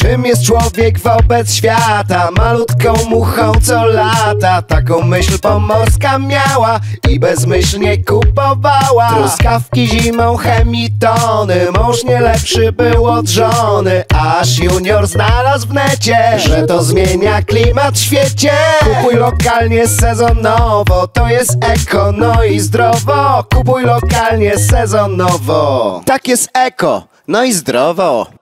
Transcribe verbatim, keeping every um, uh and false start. Czym jest człowiek wobec świata? Malutką muchą, co lata. Taką myśl pomorska miała i bezmyślnie kupowała truskawki zimą, chemitony. Mąż nie lepszy był od żony, aż junior znalazł w necie, że to zmienia klimat w świecie. Kupuj lokalnie, sezonowo, to jest eko, no i zdrowo. Kupuj lokalnie, sezonowo, tak jest eko, no i zdrowo.